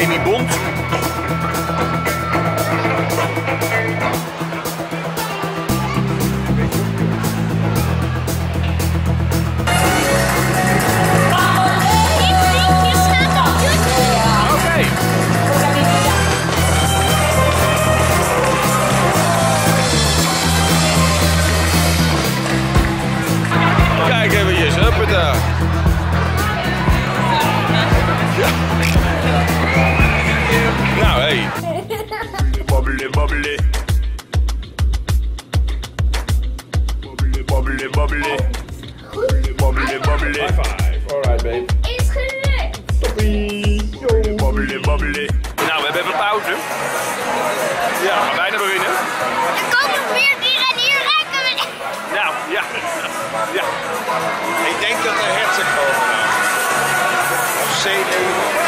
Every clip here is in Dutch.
Amy Bond. Nou, hé. Hey. Bobbi-Lee, Bobbi-Lee. Bobbi-Lee, Bobbi-Lee, Bobbi-Lee. Bobbi-Lee, Bobbi-Lee, Bobbi-Lee. High five. Alright, babe. Is gelukt. Toppie. Bobbi-Lee, Bobbi-Lee. Nou, we hebben even pauze. Ja, we gaan bijna beginnen. Er komen 4 dieren en hier ruiken we niet. Nou, ja. Ja. Ik denk dat er herten komen. Of zenuwen.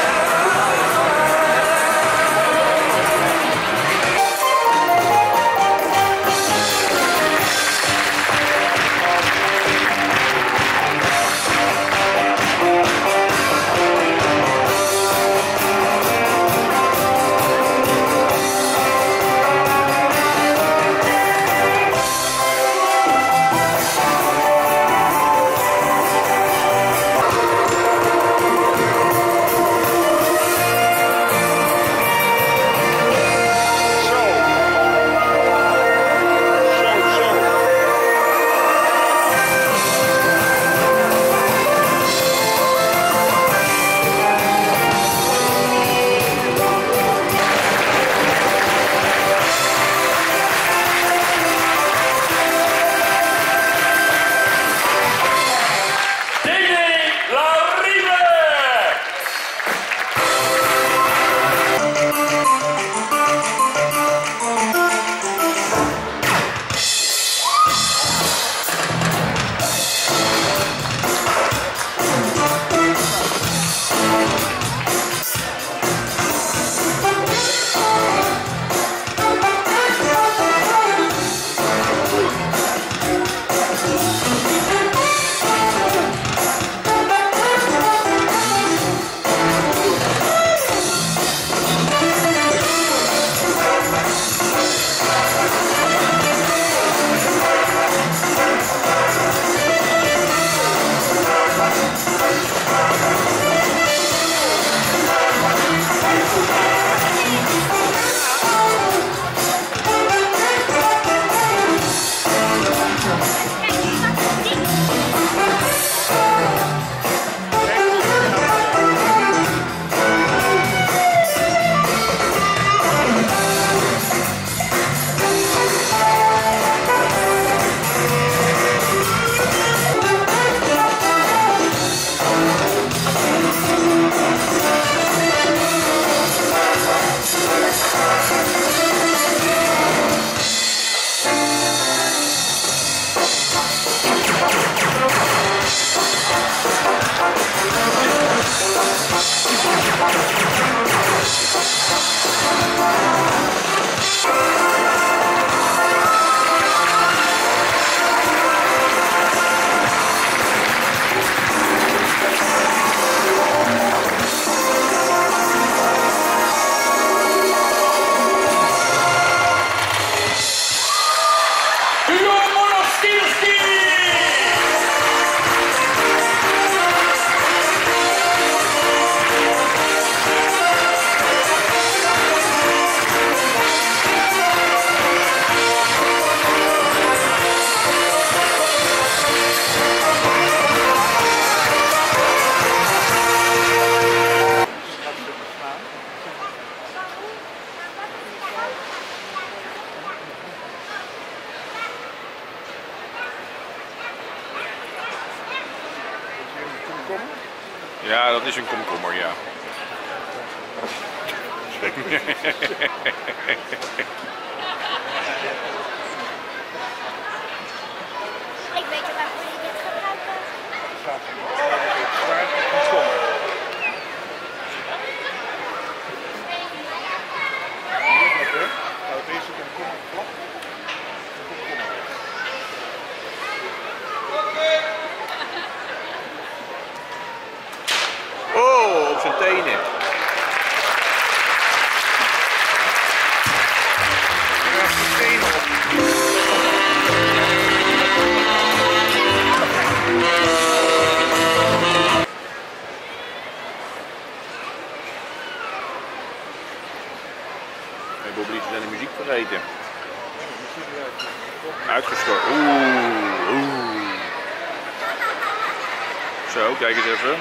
Ja, dat is een komkommer, ja. Ik weet niet waarvoor je dit gebruiken. Komkommer. Nou, deze komkommer plat. Zijn tenen. Ik ben de muziek vergeten. Uitgestort. Oeh. Zo, kijk eens even.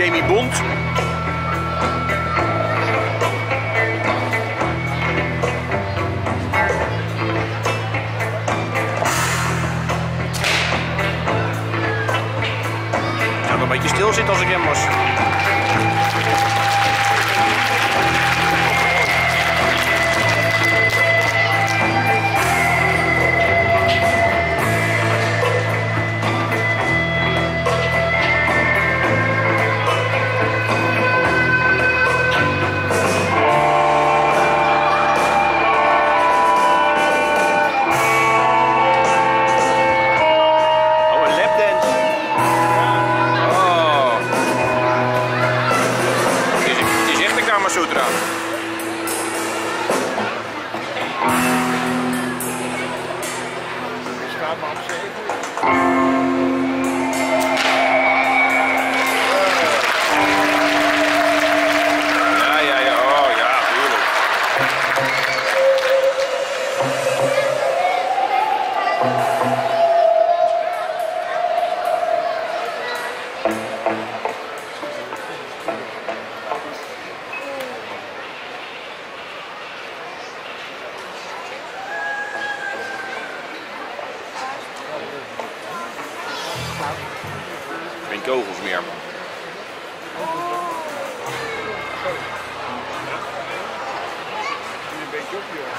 Amy Bond. Ik zou een beetje stil zitten als ik hem was. Geen kogels meer. They are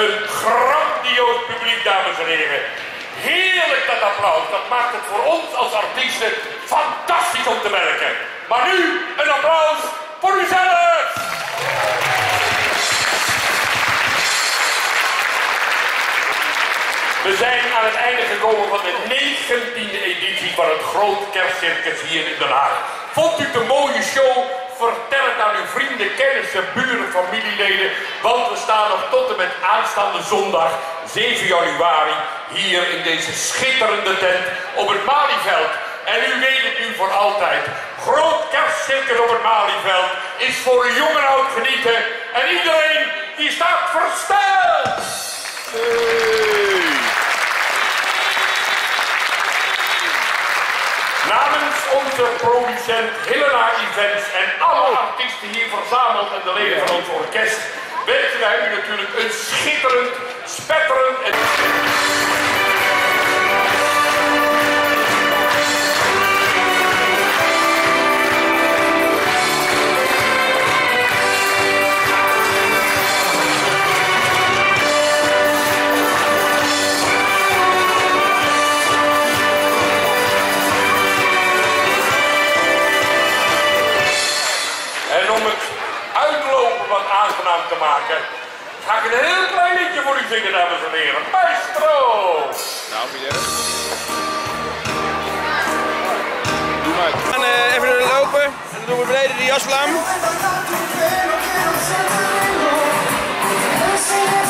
Een grandioos publiek, dames en heren. Heerlijk dat applaus. Dat maakt het voor ons als artiesten fantastisch om te werken. Maar nu een applaus voor uzelf. We zijn aan het einde gekomen van de 19e editie van het Groot Kerstcircus hier in Den Haag. Vond u het een mooie show? Vertel het aan uw vrienden, kennissen, buren, familieleden. Want we staan nog tot en met aanstaande zondag, 7 januari, hier in deze schitterende tent op het Malieveld. En u weet het nu voor altijd. Groot Kerstcircus op het Malieveld is voor de jong en oud genieten. En iedereen die staat versteld. Namens onze producent Hillenaar Events en alle artiesten hier verzameld en de leden van ons orkest wensen wij u natuurlijk een schitterend, spetterend en... aangenaam te maken, ga ik een heel klein liedje voor u zingen, dames en heren. Maestro! Nou, meneer. Doe maar. We gaan even lopen en dan doen we beneden de jasvlam.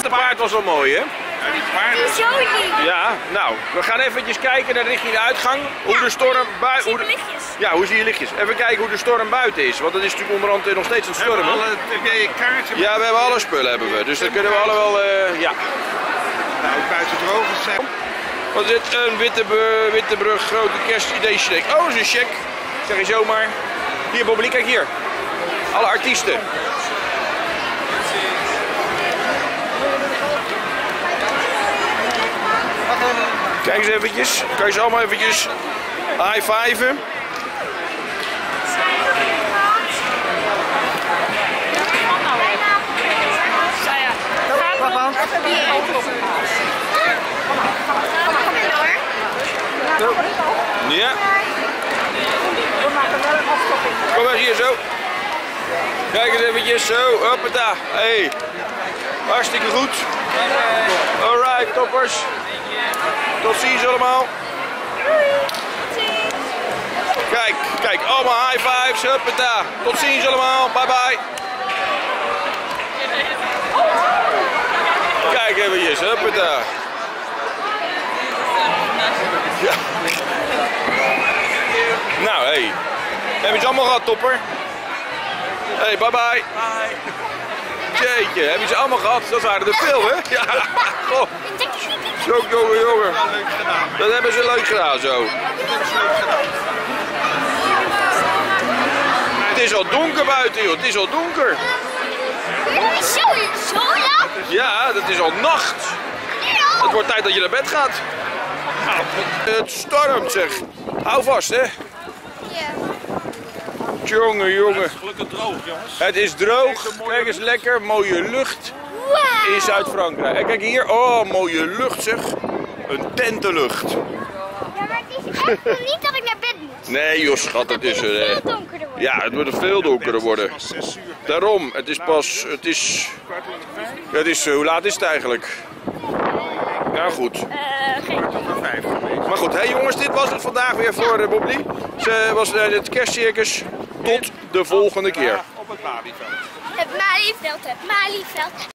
De paard was wel mooi, hè? Ja, die paard. Zo lief. Ja, nou, we gaan eventjes kijken naar richting de uitgang. Hoe ja, de storm buiten... Ja, hoe zie je lichtjes? Even kijken hoe de storm buiten is, want het is natuurlijk onderhand nog steeds een storm. Ja, we hebben alle spullen, hebben we. Dus dan kunnen we alle wel, ja. Nou, buiten droog zijn. Wat is dit? Een Wittebrug grote kerstidee-check. Oh, dat is een check. Zeg je zomaar. Hier, Bobbi-Lee, kijk hier. Alle artiesten. Kijk eens eventjes. Kan je ze allemaal eventjes high-fiven. Ja. Kom maar hier zo. Kijk eens eventjes zo. Hoppata. Hey. Hartstikke goed. Alright, toppers. Tot ziens allemaal. Kijk, kijk. Allemaal high fives. Hoppata. Tot ziens allemaal. Bye bye. Kijk eventjes. Hoppata. Ja. Nou, hé. Hey. Hebben je ze allemaal gehad, topper? Hé, hey, bye bye. Jeetje, hebben je ze allemaal gehad? Dat waren er veel, hè? Ja. Oh. Zo, jongen, jongen. Dat hebben ze leuk gedaan, zo. Het is al donker buiten, joh. Het is al donker. Zo laat? Ja, dat is al nacht. Het wordt tijd dat je naar bed gaat. Het stormt, zeg. Hou vast, hè? Ja. Jongen, jongen. Het is gelukkig droog, jongens. Het is droog. Kijk eens lekker, mooie lucht. Wow. In Zuid-Frankrijk. En kijk hier, oh, mooie lucht, zeg. Een tentenlucht. Ja, maar het is echt niet dat ik naar bed moet. Nee, joh, schat, het is er. Het veel donkerder worden. Ja, het wordt veel donkerder worden. Daarom, het is pas. Het is hoe laat is het eigenlijk? Nou goed. Maar goed, hey jongens, dit was het vandaag weer voor Bobbi-Lee. Ze was het kerstcircus. Tot de volgende keer. Op het Malieveld. Het Malieveld.